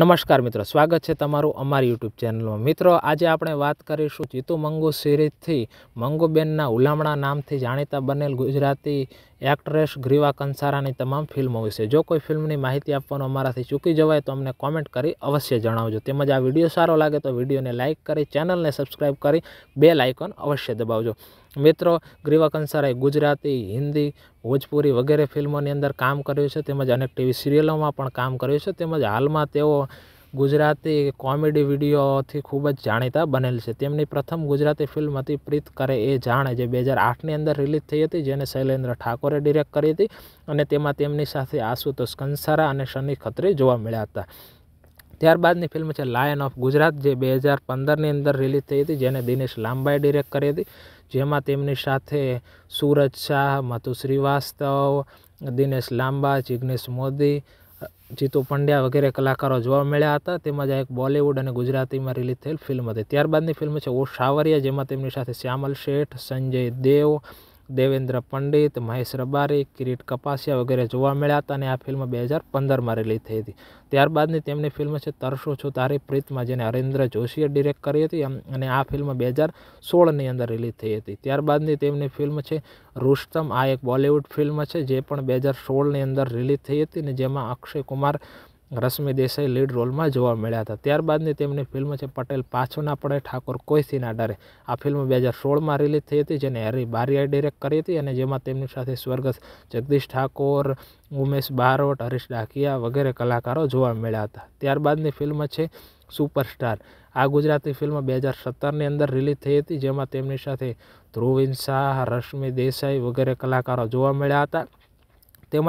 નમસ્કાર મિત્રો, સ્વાગત છે તમારું અમારી યુટ્યુબ ચેનલમાં। મિત્રો, આજે આપણે વાત કરીશું જીતુ મંગુ સિરીઝથી મંગુબેનના ઉલામણા નામથી જાણીતા બનેલ ગુજરાતી એક્ટ્રેસ ગ્રીવા કંસારાની તમામ ફિલ્મો વિશે। જો કોઈ ફિલ્મની માહિતી આપવાનું અમારાથી ચૂકી જવાય તો અમને કોમેન્ટ કરી અવશ્ય જણાવજો, તેમજ આ વિડીયો સારો લાગે તો વિડીયોને લાઇક કરી ચેનલને સબસ્ક્રાઈબ કરી બેલ આઇકોન અવશ્ય દબાવજો। મિત્રો, ગ્રીવા કંસારાએ ગુજરાતી, હિન્દી, ભોજપુરી વગેરે ફિલ્મોની અંદર કામ કર્યું છે, તેમજ અનેક ટીવી સિરિયલોમાં પણ કામ કર્યું છે, તેમજ હાલમાં તેઓ ગુજરાતી કોમેડી વિડીયોથી ખૂબ જ જાણીતા બનેલ છે। તેમની પ્રથમ ગુજરાતી ફિલ્મ હતી પ્રીત કરે એ જાણે, જે 2008ની અંદર રિલીઝ થઈ હતી, જેને શૈલેન્દ્ર ઠાકોરે ડિરેક્ટ કરી હતી, અને તેમાં તેમની સાથે આશુતોષ કંસારા અને શનિ ખત્રે જોવા મળ્યા હતા। ત્યારબાદની ફિલ્મ છે લાયન ઓફ ગુજરાત, જે 2015ની અંદર રિલીઝ થઈ હતી, જેને દિનેશ લાંબાએ ડિરેક્ટ કરી હતી, જેમાં તેમની સાથે સુરજ શાહ, મધુ શ્રીવાસ્તવ, દિનેશ લાંબા, જિગ્નેશ મોદી, જીતુ પંડ્યા વગેરે કલાકારો જોવા મળ્યા હતા। તેમજ આ એક બોલિવૂડ અને ગુજરાતીમાં રિલીઝ થયેલ ફિલ્મ હતી। ત્યારબાદની ફિલ્મ છે ઓ શાવરિયા, જેમાં તેમની સાથે શ્યામલ શેઠ, સંજય દેવ, દેવેન્દ્ર પંડિત, મહેશ રબારી, કિરીટ કપાસિયા વગેરે જોવા મળ્યા હતા, અને આ ફિલ્મ 2015માં રિલીઝ થઈ હતી। ત્યારબાદની તેમની ફિલ્મ છે તરસો છું તારી પ્રીતમાં, જેને હરિન્દ્ર જોશીએ ડિરેક્ટ કરી હતી, અને આ ફિલ્મ 2016ની અંદર રિલીઝ થઈ હતી। ત્યારબાદની તેમની ફિલ્મ છે રૂસ્તમ, આ એક બોલિવૂડ ફિલ્મ છે, જે પણ 2016ની અંદર રિલીઝ થઈ હતી, અને જેમાં અક્ષય કુમાર, રશ્મિ દેસાઈ લીડ રોલમાં જોવા મળ્યા હતા। ત્યારબાદની તેમની ફિલ્મ છે પટેલ પાછો ના પડે, ઠાકોર કોઈથી ના ડરે, આ ફિલ્મ 2016માં રિલીઝ થઈ હતી, જેને હરી બારિયાએ ડિરેક્ટ કરી હતી, અને જેમાં તેમની સાથે સ્વર્ગસ્થ જગદીશ ઠાકોર, ઉમેશ બારોટ, હરીશ દાકિયા વગેરે કલાકારો જોવા મળ્યા હતા। ત્યારબાદની ફિલ્મ છે સુપરસ્ટાર, આ ગુજરાતી ફિલ્મ 2017ની અંદર રિલીઝ થઈ હતી, જેમાં તેમની સાથે ધ્રુવિન શાહ, રશ્મિ દેસાઈ વગેરે કલાકારો જોવા મળ્યા હતા, તેમજ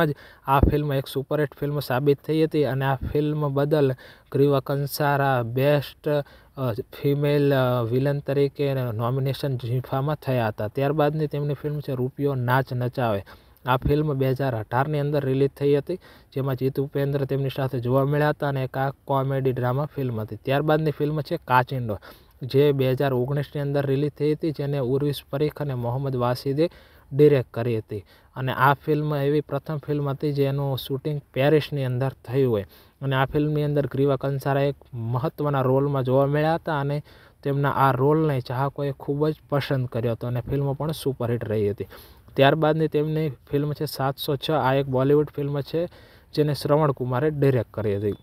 આ ફિલ્મ એક સુપરહિટ ફિલ્મ સાબિત થઈ હતી, અને આ ફિલ્મ બદલ Griva Kansara best female villain તરીકે નોમિનેશન જીફામાં થયા હતા। ત્યારબાદની તેમની ફિલ્મ છે રૂપિયો નાચ નચાવે, આ ફિલ્મ 2018ની અંદર રિલીઝ થઈ હતી, જેમાં જીતુ ઉપેન્દ્ર તેમની સાથે જોવા મળ્યા હતા, અને એક આ કોમેડી ડ્રામા ફિલ્મ હતી। ત્યારબાદની ફિલ્મ છે કાચિંડો, જે 2019ની અંદર રિલીઝ થઈ હતી, જેને ઉર્વિશ પરીખ અને મોહમ્મદ વાસિદે ડિરેક્ટ કરી હતી, અને આ ફિલ્મ એવી પ્રથમ ફિલ્મ હતી જેનું શૂટિંગ પેરિસની અંદર થયું હોય, અને આ ફિલ્મની અંદર ગ્રીવા કંસારા એક મહત્ત્વના રોલમાં જોવા મળ્યા હતા, અને તેમના આ રોલને ચાહકોએ ખૂબ જ પસંદ કર્યો હતો, અને ફિલ્મ પણ સુપરહિટ રહી હતી। ત્યારબાદની તેમની ફિલ્મ છે 706, આ એક બોલિવૂડ ફિલ્મ છે, જેને શ્રવણ કુમારે ડિરેક્ટ કરી હતી।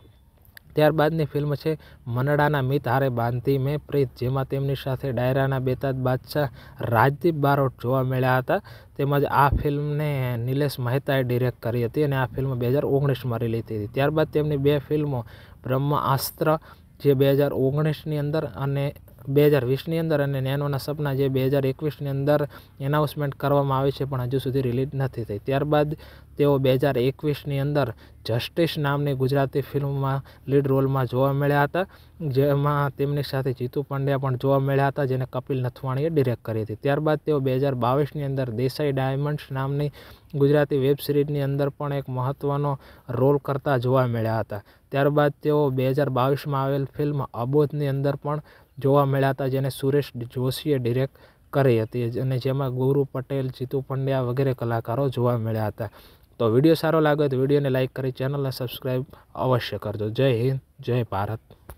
ત્યારબાદની ફિલ્મ છે મનડાના મિત હારે બાંધી મેં પ્રીત, જેમાં તેમની સાથે ડાયરાના બેતાજ બાદશાહ રાજદીપ બારોટ જોવા મળ્યા હતા, તેમજ આ ફિલ્મને નિલેશ મહેતાએ ડિરેક્ટ કરી હતી, અને આ ફિલ્મ 2019માં રિલીઝ થઈ હતી। ત્યારબાદ તેમની બે ફિલ્મો બ્રહ્માસ્ત્ર, જે 2019ની અંદર અને 2020ની અંદર, અને નેનોના સપના, જે 2021ની અંદર એનાઉન્સમેન્ટ કરવામાં આવી છે પણ હજુ સુધી રિલીઝ નથી થઈ। ત્યારબાદ તેઓ 2021ની અંદર જસ્ટિસ નામની ગુજરાતી ફિલ્મમાં લીડ રોલમાં જોવા મળ્યા હતા, જેમાં તેમની સાથે જીતુ પાંડ્યા પણ જોવા મળ્યા હતા, જેને કપિલ નથવાણીએ ડિરેક્ટ કરી હતી। ત્યારબાદ તેઓ 2022ની અંદર દેસાઈ ડાયમંડ્સ નામની ગુજરાતી વેબ સિરીઝની અંદર પણ એક મહત્ત્વનો રોલ કરતા જોવા મળ્યા હતા। ત્યારબાદ તેઓ 2022માં આવેલ ફિલ્મ અબોધની અંદર પણ જોવા મળ્યા હતા, જેને સુરેશ જોશીએ ડિરેક્ટ કરી હતી, અને જેમાં ગોરુ પટેલ, જીતુ પંડ્યા વગેરે કલાકારો જોવા મળ્યા હતા। તો વિડીયો સારો લાગ્યો તો વિડીયોને લાઇક કરી ચેનલને સબસ્ક્રાઈબ અવશ્ય કરજો। જય હિન્દ, જય ભારત।